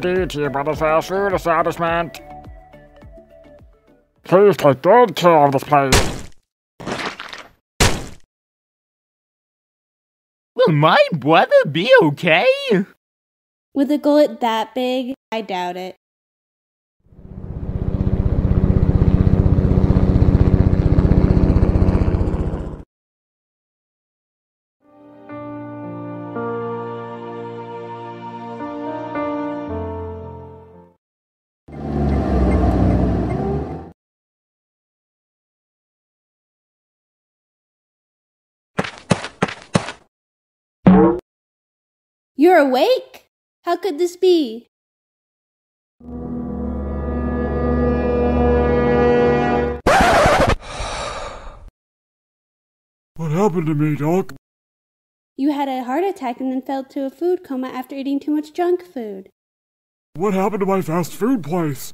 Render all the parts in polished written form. do to you, brothers, our food establishment. Please take good care of this place. Will my brother be okay? With a gullet that big, I doubt it. You're awake? How could this be? What happened to me, Doc? You had a heart attack and then fell to a food coma after eating too much junk food. What happened to my fast food place?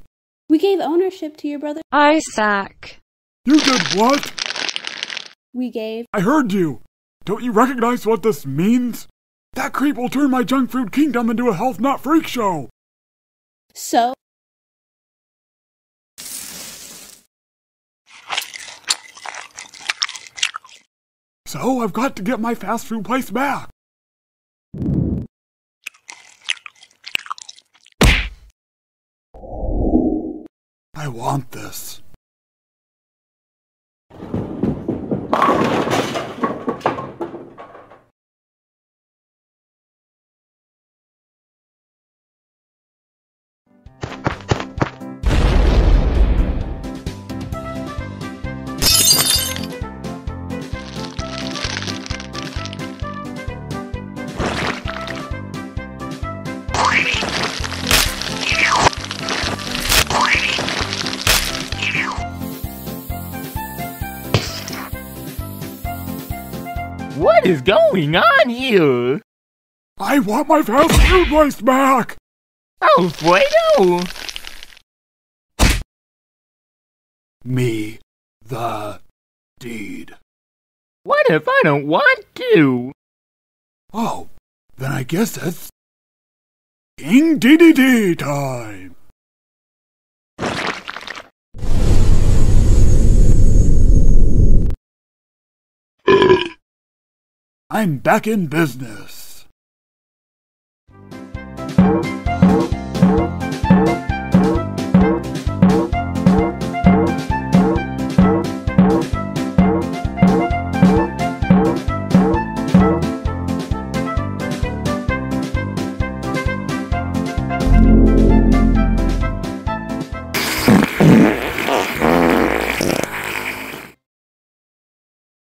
We gave ownership to your brother Isaac. You did what? We gave... I heard you! Don't you recognize what this means? That creep will turn my junk food kingdom into a health nut freak show! So? So I've got to get my fast food place back! I want this. What is going on here? I want my fast food place back! Alfredo! Me the deed. What if I don't want to? Oh, then I guess that's... King DDD time! I'm back in business.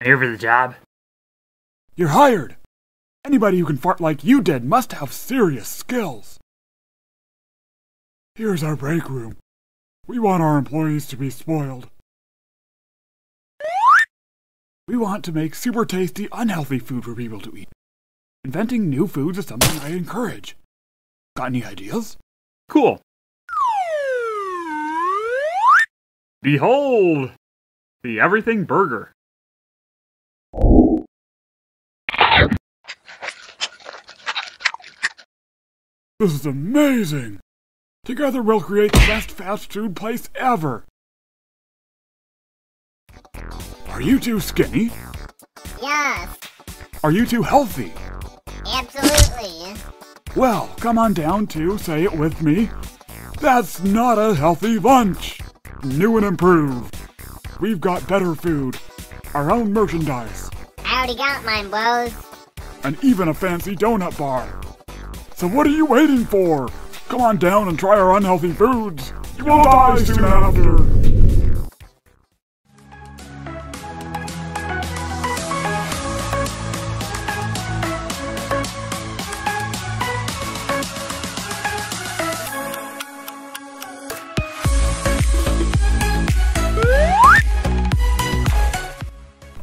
Are you over the job? You're hired! Anybody who can fart like you did must have serious skills. Here's our break room. We want our employees to be spoiled. We want to make super tasty, unhealthy food for people to eat. Inventing new foods is something I encourage. Got any ideas? Cool. Behold! The Everything Burger. This is amazing! Together we'll create the best fast food place ever! Are you two skinny? Yes. Are you two healthy? Absolutely. Well, come on down to, say it with me, that's not a healthy lunch! New and improved. We've got better food, our own merchandise. I already got mine, bros. And even a fancy donut bar. So what are you waiting for? Come on down and try our unhealthy foods. You won't die soon after.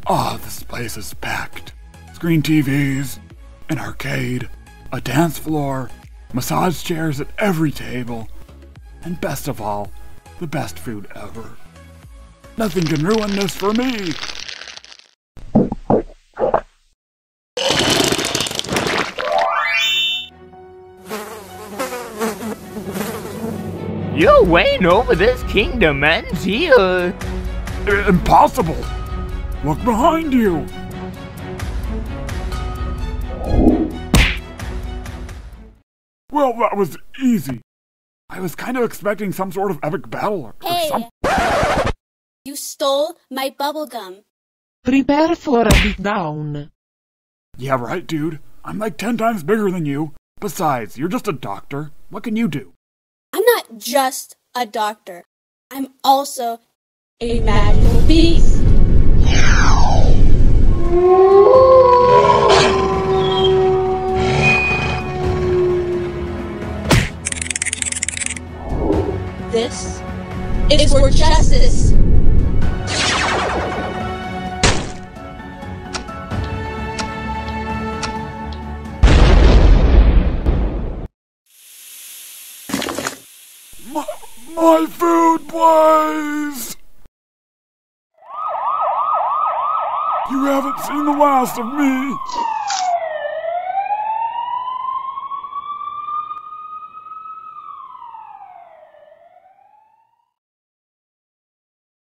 Ah, this place is packed. Screen TVs, an arcade, a dance floor, massage chairs at every table, and best of all, the best food ever. Nothing can ruin this for me! Your reign over this kingdom ends here. Impossible! Look behind you! Well, that was easy. I was kind of expecting some sort of epic battle or something. You stole my bubblegum. Prepare for a beatdown. Yeah, right, dude. I'm like 10 times bigger than you. Besides, you're just a doctor. What can you do? I'm not just a doctor. I'm also a magical beast. This is for justice. My food, please! You haven't seen the last of me!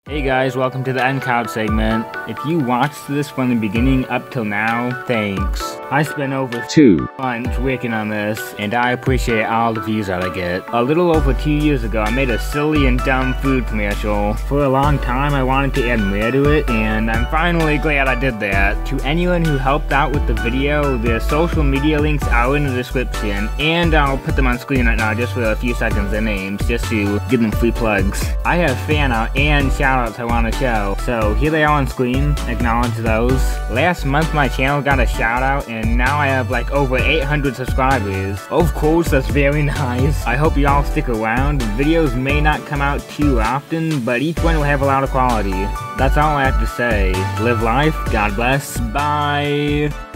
Hey guys, welcome to the EndCloud segment. If you watched this from the beginning up till now, thanks. I spent over 2 months working on this, and I appreciate all the views that I get. A little over 2 years ago, I made a silly and dumb food commercial. For a long time, I wanted to add more to it, and I'm finally glad I did that. To anyone who helped out with the video, their social media links are in the description, and I'll put them on screen right now just for a few seconds, their names, just to give them free plugs. I have fan art and shoutouts I want to show, so here they are on screen. Acknowledge those. Last month, my channel got a shoutout, and now I have like over 800 subscribers. Of course, that's very nice. I hope you all stick around. Videos may not come out too often, but each one will have a lot of quality. That's all I have to say. Live life, God bless, bye!